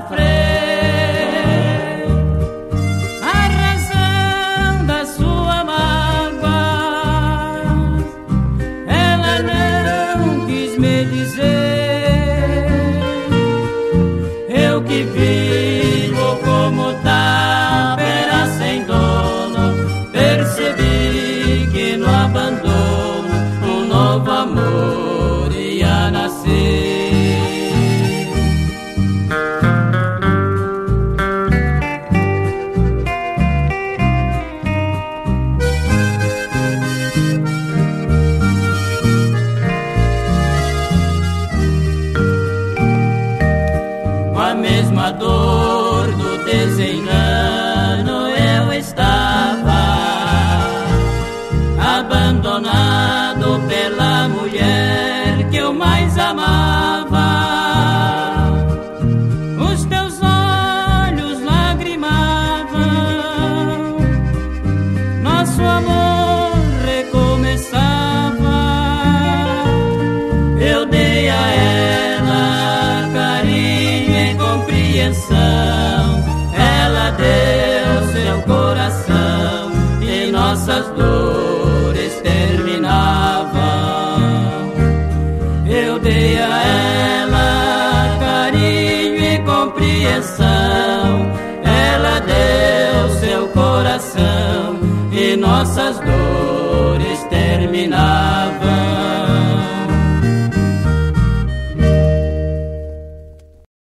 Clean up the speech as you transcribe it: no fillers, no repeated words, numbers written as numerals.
sofrer a razão da sua mágoa. Ela não quis me dizer, eu que vivo como tapera sem dono, percebi que no abandono um novo amor ia nascer. A dor do desengano, eu estava abandonado pela mulher que eu mais amava. Os teus olhos lagrimavam, nosso amor recomeçava. Eu dei a ela carinho e compreensão, ela deu seu coração e nossas dores terminavam. Eu dei a ela carinho e compreensão, ela deu seu coração e nossas dores terminavam.